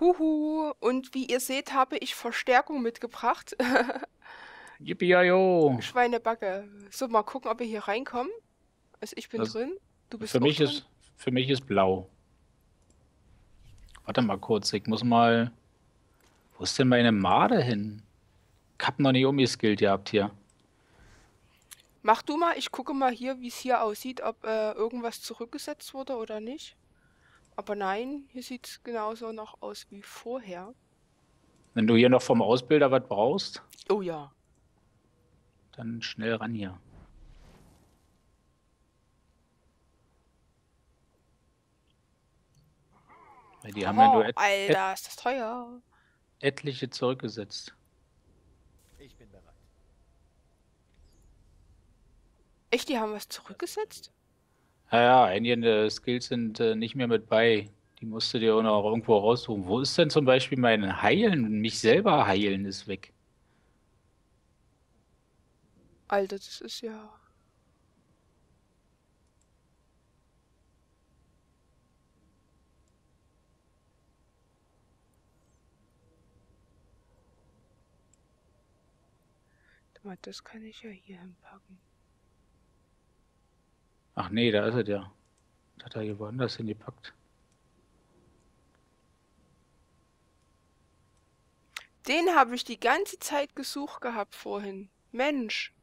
Huhu, und wie ihr seht, habe ich Verstärkung mitgebracht. Yippie-yo. Schweinebacke. So, mal gucken, ob wir hier reinkommen. Also ich bin das drin, du bist drin. Für mich ist blau. Warte mal kurz, ich muss mal... Wo ist denn meine Made hin? Ich hab noch nicht umgeskillt gehabt hier. Mach du mal, ich gucke mal hier, wie es hier aussieht, ob irgendwas zurückgesetzt wurde oder nicht. Aber nein, hier sieht es genauso noch aus wie vorher. Wenn du hier noch vom Ausbilder was brauchst... Oh ja. Dann schnell ran hier. Weil die haben ja nur Alter, ist das teuer. Etliche zurückgesetzt. Ich bin bereit. Echt, die haben was zurückgesetzt? Naja, einige Skills sind nicht mehr mit bei. Die musst du dir auch noch irgendwo raussuchen. Wo ist denn zum Beispiel mein Heilen? Mich selber heilen ist weg. Alter, das ist ja... Das kann ich ja hier hinpacken. Ach nee, da ist er ja. Das hat er hier woanders hingepackt. Den habe ich die ganze Zeit gesucht gehabt vorhin. Mensch,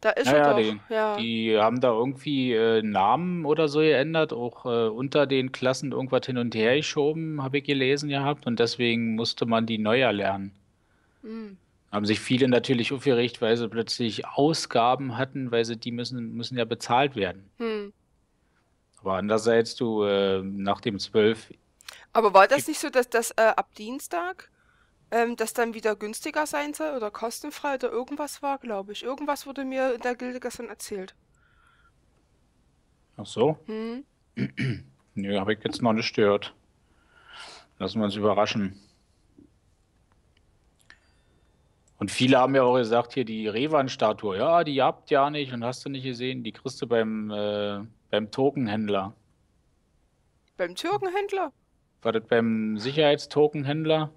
da ist er doch. Ja. Die haben da irgendwie Namen oder so geändert, auch unter den Klassen irgendwas hin und her geschoben, habe ich gelesen gehabt. Und deswegen musste man die neu erlernen. Mhm. Haben sich viele natürlich aufgeregt, weil sie plötzlich Ausgaben hatten, weil sie die müssen ja bezahlt werden. Hm. Aber andererseits, du, nach dem 12... Aber war das nicht so, dass das ab Dienstag das dann wieder günstiger sein soll oder kostenfrei oder irgendwas war, glaube ich. Irgendwas wurde mir in der Gilde gestern erzählt. Ach so? Hm. Nö, habe ich jetzt noch nicht gehört. Lassen wir uns überraschen. Und viele haben ja auch gesagt, hier die Revan-Statue, ja, die habt ja nicht und hast du nicht gesehen, die kriegst du beim Tokenhändler. Beim Türkenhändler? War das beim Sicherheitstokenhändler?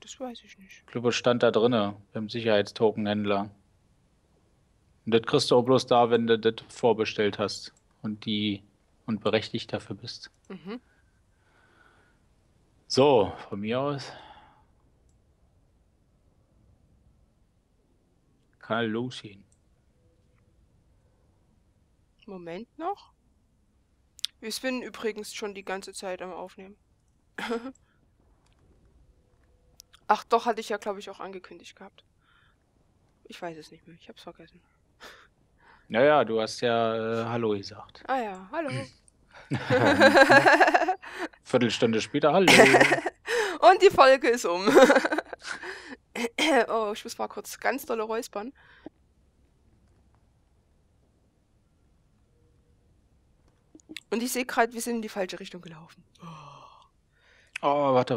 Das weiß ich nicht. Ich glaube, es stand da drinne beim Sicherheitstokenhändler. Und das kriegst du auch bloß da, wenn du das vorbestellt hast und berechtigt dafür bist. Mhm. So, von mir aus... Kann losgehen. Moment noch. Wir spinnen übrigens schon die ganze Zeit am Aufnehmen. Ach doch, hatte ich ja, glaube ich, auch angekündigt gehabt. Ich weiß es nicht mehr, ich hab's vergessen. Naja, du hast ja Hallo gesagt. Ah ja, hallo. Viertelstunde später, hallo. Und die Folge ist um. Oh, ich muss mal kurz ganz dolle räuspern. Und ich sehe gerade, wir sind in die falsche Richtung gelaufen. Oh, warte.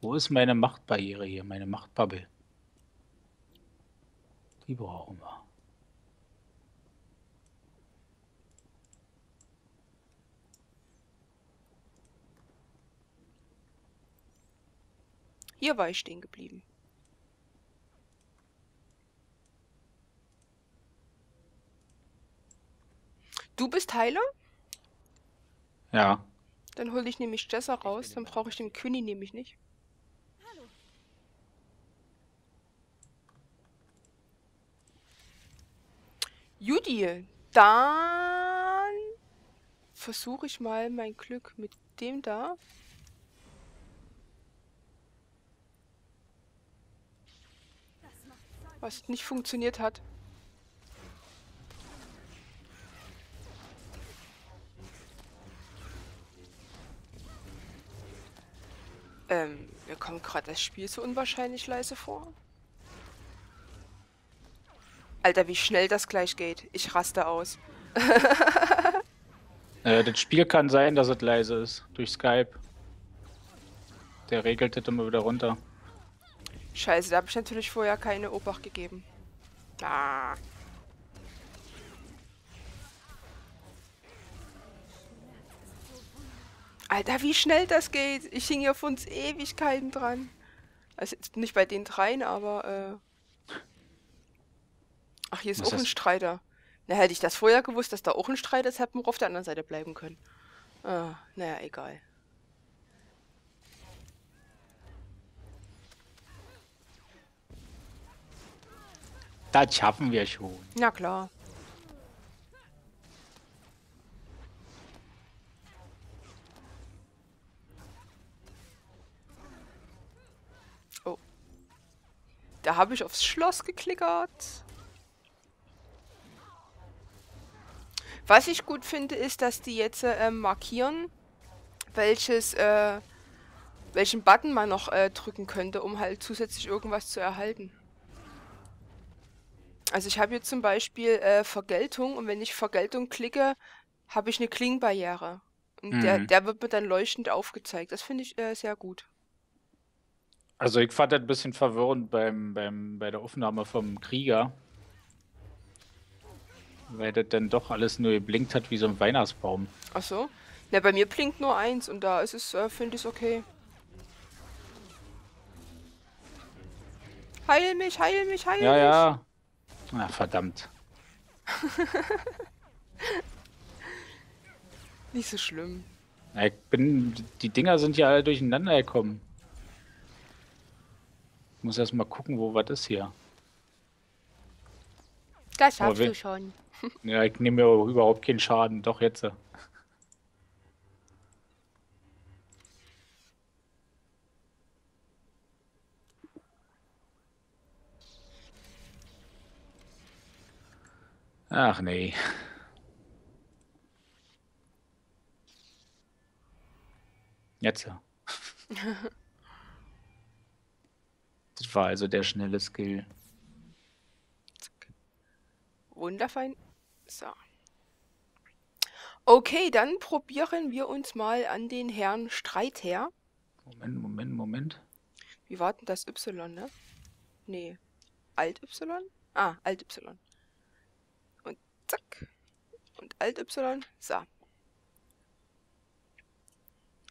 Wo ist meine Machtbarriere hier? Meine Machtbubble. Die brauchen wir. Hier war ich stehen geblieben. Du bist Heiler? Ja. Dann hol ich nämlich Jessa raus, dann brauche ich den König nämlich nicht. Hallo. Judy, dann versuche ich mal mein Glück mit dem da. Was nicht funktioniert hat. Mir kommt gerade das Spiel so unwahrscheinlich leise vor. Alter, wie schnell das gleich geht. Ich raste aus. Das Spiel kann sein, dass es leise ist. Durch Skype. Der regelt das immer wieder runter. Scheiße, da habe ich natürlich vorher keine Obacht gegeben. Ah. Alter, wie schnell das geht. Ich hing ja von Ewigkeiten dran. Also nicht bei den dreien, aber... Ach, hier ist auch ein Streiter. Na, hätte ich das vorher gewusst, dass da auch ein Streiter ist, hätten wir auf der anderen Seite bleiben können. Naja, egal. Das schaffen wir schon. Na klar. Oh. Da habe ich aufs Schloss geklickert. Was ich gut finde, ist, dass die jetzt markieren, welchen Button man noch drücken könnte, um halt zusätzlich irgendwas zu erhalten. Also ich habe hier zum Beispiel Vergeltung, und wenn ich Vergeltung klicke, habe ich eine Klingbarriere. Und der wird mir dann leuchtend aufgezeigt. Das finde ich sehr gut. Also ich fand das ein bisschen verwirrend bei der Aufnahme vom Krieger. Weil das dann doch alles nur geblinkt hat wie so ein Weihnachtsbaum. Ach so. Na, bei mir blinkt nur eins und da ist es, finde ich, okay. Heil mich, heil mich, heil mich! Ja, ja. Na, verdammt. Nicht so schlimm. Na, die Dinger sind ja alle durcheinander gekommen. Ich muss erst mal gucken, wo was ist hier. Das schaffst du schon. Ja, ich nehme mir überhaupt keinen Schaden. Doch, jetzt. Ach nee. Jetzt. Das war also der schnelle Skill. Wunderfein. So. Okay, dann probieren wir uns mal an den Herrn Streitherr. Moment, Moment, Moment. Wie war denn das Y, ne? Nee. Alt-Y? Ah, Alt-Y. Und zack. Und Alt-Y. So.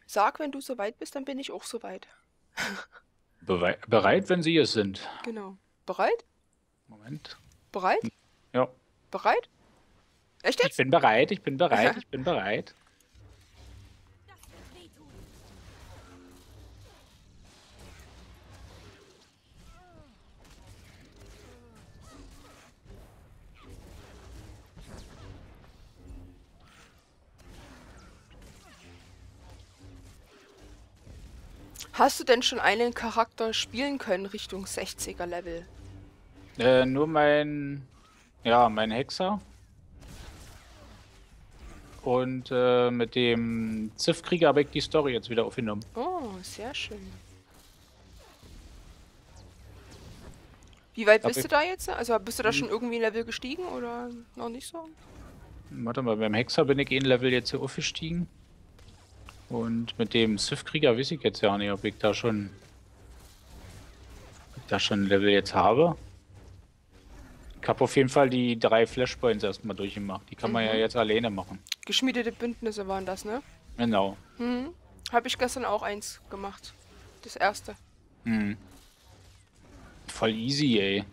Sag, wenn du soweit bist, dann bin ich auch soweit. Bereit, wenn Sie es sind. Genau. Bereit? Moment. Bereit? Ja. Bereit? Echt jetzt? Ich bin bereit, ich bin bereit, ich bin bereit. Hast du denn schon einen Charakter spielen können Richtung 60er Level? Nur mein Hexer. Und mit dem Sith Krieger habe ich die Story jetzt wieder aufgenommen. Oh, sehr schön. Wie weit bist du da jetzt? Also bist du da schon irgendwie ein Level gestiegen oder noch nicht so? Warte mal, beim Hexer bin ich ein Level jetzt hier aufgestiegen. Und mit dem Sith Krieger weiß ich jetzt ja nicht, ob ich da schon ein Level jetzt habe. Ich habe auf jeden Fall die 3 Flashpoints erstmal durchgemacht. Die kann man ja jetzt alleine machen. Geschmiedete Bündnisse waren das, ne? Genau. Mhm. Habe ich gestern auch eins gemacht. Das erste. Mhm. Voll easy, ey.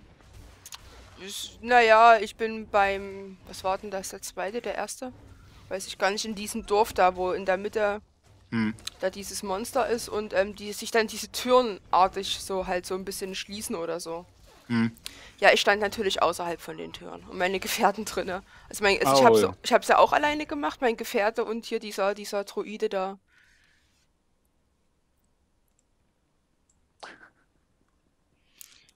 Naja, ich bin beim... Was war denn das? Der zweite? Der erste? Weiß ich gar nicht. In diesem Dorf da, wo in der Mitte da dieses Monster ist und die sich dann diese türenartig so halt so ein bisschen schließen oder so. Ja, ich stand natürlich außerhalb von den Türen und meine Gefährten drinne. Also, ich hab's ja auch alleine gemacht, mein Gefährte und hier dieser Droide da.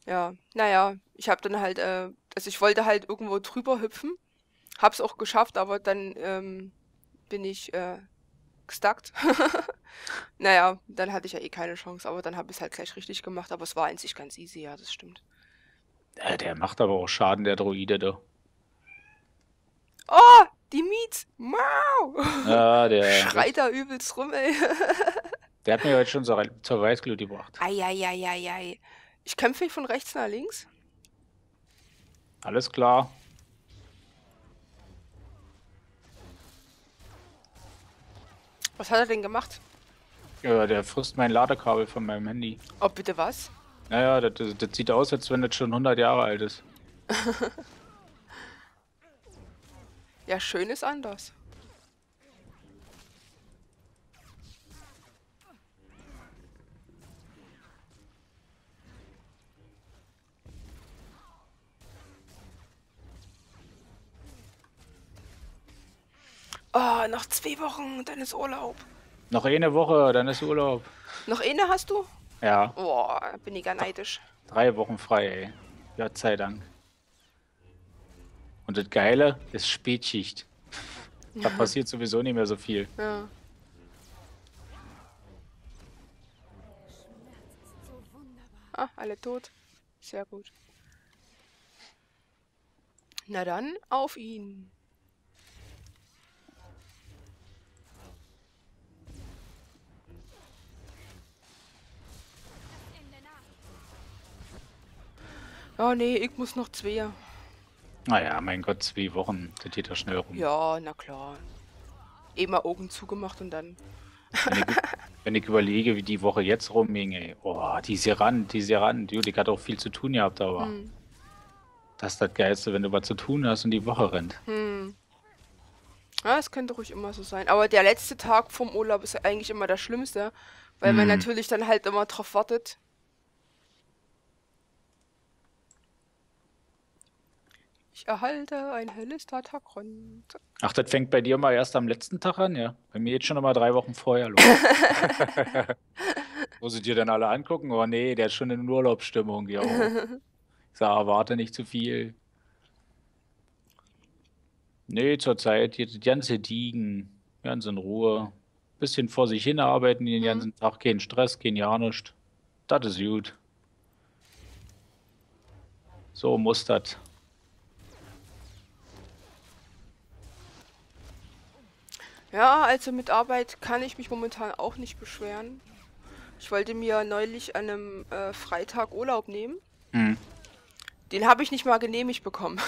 Ja, naja, ich hab dann halt, also ich wollte halt irgendwo drüber hüpfen, hab's auch geschafft, aber dann bin ich gestuckt. Naja, dann hatte ich ja eh keine Chance, aber dann hab ich's halt gleich richtig gemacht, aber es war an sich ganz easy, ja, das stimmt. Der macht aber auch Schaden, der Droide, da. Oh, die Miets! Wow! Ah, der schreit da übelst rum, ey. Der hat mir heute schon zur Weißglut gebracht. Eieieiei. Ich kämpfe von rechts nach links. Alles klar. Was hat er denn gemacht? Ja, der frisst mein Ladekabel von meinem Handy. Oh, bitte was? Naja, das sieht aus, als wenn das schon 100 Jahre alt ist. Ja, schön ist anders. Oh, noch 2 Wochen, dann ist Urlaub. Noch eine Woche, dann ist Urlaub. Noch eine hast du? Ja. Boah, bin ich gar neidisch. 3 Wochen frei, ey. Gott sei Dank. Und das Geile ist Spätschicht. Da passiert sowieso nicht mehr so viel. Ja. Ah, alle tot. Sehr gut. Na dann, auf ihn. Oh nee, ich muss noch 2. Naja, mein Gott, 2 Wochen, das geht ja schnell rum. Ja, na klar. Eben mal Augen zugemacht und dann... Wenn ich überlege, wie die Woche jetzt rumging, ey. Oh, die ist hier ran. Judik hat auch viel zu tun gehabt, aber... Hm. Das ist das Geilste, wenn du was zu tun hast und die Woche rennt. Hm. Ja, das könnte ruhig immer so sein. Aber der letzte Tag vom Urlaub ist eigentlich immer der Schlimmste, weil man natürlich dann halt immer drauf wartet. Ich erhalte ein helles Tatakron. Ach, das fängt bei dir mal erst am letzten Tag an, ja? Bei mir geht schon immer 3 Wochen vorher los. Wo sie dir dann alle angucken? Oh nee, der ist schon in Urlaubsstimmung. Ja. Ich sage, erwarte nicht zu viel. Nee, zurzeit geht das ganze Diegen, ganz in Ruhe. Bisschen vor sich hin arbeiten den ganzen Tag, kein Stress, kein ja nichts. Das ist gut. So muss das. Ja, also mit Arbeit kann ich mich momentan auch nicht beschweren. Ich wollte mir neulich an einem Freitag Urlaub nehmen. Mhm. Den habe ich nicht mal genehmigt bekommen.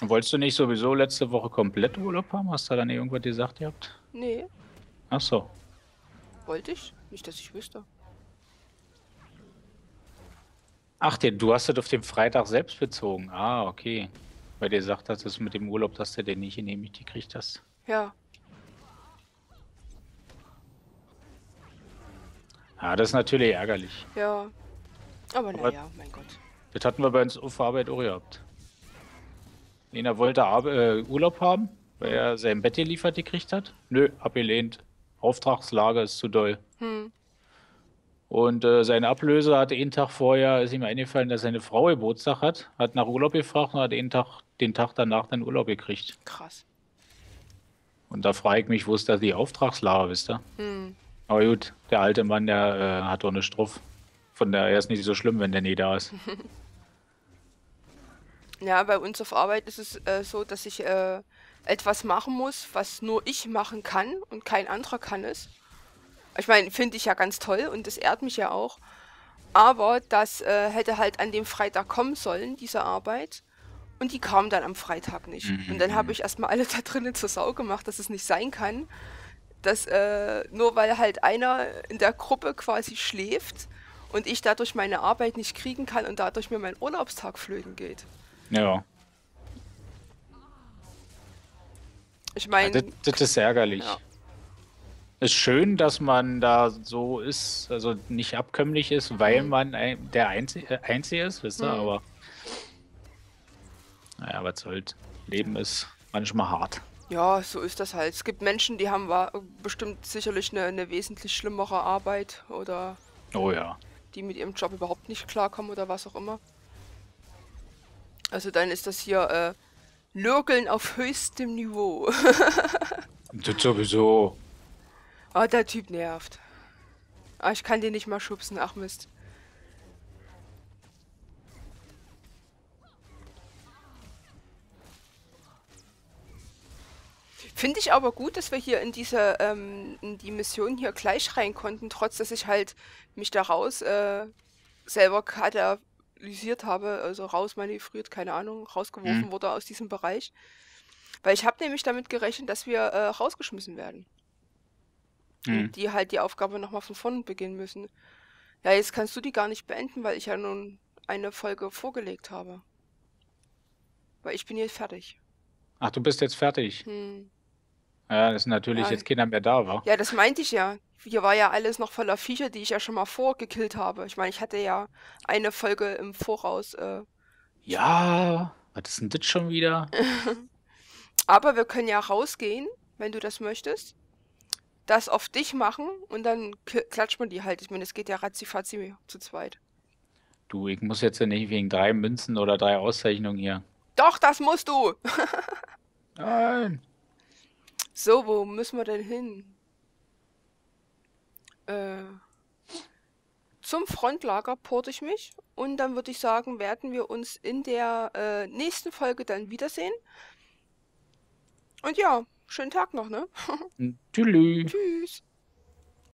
Wolltest du nicht sowieso letzte Woche komplett Urlaub haben? Hast du dann irgendwas gesagt, ihr habt? Nee. Ach so. Wollte ich? Nicht, dass ich wüsste. Ach, du hast das auf dem Freitag selbst bezogen. Ah, okay. Weil dir sagt, dass es mit dem Urlaub, dass du den nicht genehmigt gekriegt hast. Ja. Ja, das ist natürlich ärgerlich. Ja. Aber naja, mein Gott. Das hatten wir bei uns auf Arbeit auch gehabt. Lena wollte Urlaub haben, weil er sein Bett geliefert gekriegt hat. Nö, abgelehnt. Auftragslage ist zu doll. Hm. Und seine Ablöse hatte einen Tag vorher, ist ihm eingefallen, dass seine Frau Geburtstag hat, hat nach Urlaub gefragt und hat den Tag danach dann Urlaub gekriegt. Krass. Und da frage ich mich, wo ist da die Auftragslage, wisst ihr? Hm. Aber gut, der alte Mann, der hat doch eine Struff. Von daher ist nicht so schlimm, wenn der nie da ist. Ja, bei uns auf Arbeit ist es so, dass ich etwas machen muss, was nur ich machen kann und kein anderer kann es. Ich meine, finde ich ja ganz toll und das ehrt mich ja auch. Aber das hätte halt an dem Freitag kommen sollen, diese Arbeit. Und die kam dann am Freitag nicht. Und dann habe ich erstmal alle da drinnen zur Sau gemacht, dass es nicht sein kann, dass nur weil halt einer in der Gruppe quasi schläft und ich dadurch meine Arbeit nicht kriegen kann und dadurch mir mein Urlaubstag flöten geht. Ja. Ich meine... Ja, das ist ärgerlich. Ja. Ist schön, dass man da so ist, also nicht abkömmlich ist, weil man der Einzige ist, wisst ihr, aber naja, was soll's. Leben ist manchmal hart. Ja, so ist das halt. Es gibt Menschen, die haben bestimmt sicherlich eine wesentlich schlimmere Arbeit oder oh ja, die mit ihrem Job überhaupt nicht klarkommen oder was auch immer. Also dann ist das hier Lürgeln auf höchstem Niveau. Das sowieso. Oh, der Typ nervt. Ah, ich kann den nicht mal schubsen. Ach Mist. Finde ich aber gut, dass wir hier in diese in die Mission hier gleich rein konnten, trotz dass ich halt mich da raus selber katalysiert habe, also rausmanövriert, keine Ahnung, rausgeworfen wurde aus diesem Bereich. Weil ich habe nämlich damit gerechnet, dass wir rausgeschmissen werden. Mhm. Die halt die Aufgabe nochmal von vorne beginnen müssen. Ja, jetzt kannst du die gar nicht beenden, weil ich ja nun eine Folge vorgelegt habe. Weil ich bin jetzt fertig. Ach, du bist jetzt fertig? Hm. Ja, das ist natürlich ja, jetzt keiner mehr da, wa? Ja, das meinte ich ja. Hier war ja alles noch voller Viecher, die ich ja schon mal vorgekillt habe. Ich meine, ich hatte ja eine Folge im Voraus. Ja, was ist denn das schon wieder? Aber wir können ja rausgehen, wenn du das möchtest. Das auf dich machen und dann klatscht man die halt. Ich meine, es geht ja ratzifatzi zu zweit. Du, ich muss jetzt ja nicht wegen 3 Münzen oder 3 Auszeichnungen hier. Doch, das musst du! Nein! So, wo müssen wir denn hin? Zum Frontlager porte ich mich und dann würde ich sagen, werden wir uns in der nächsten Folge dann wiedersehen. Und ja, schönen Tag noch, ne? Tschüss.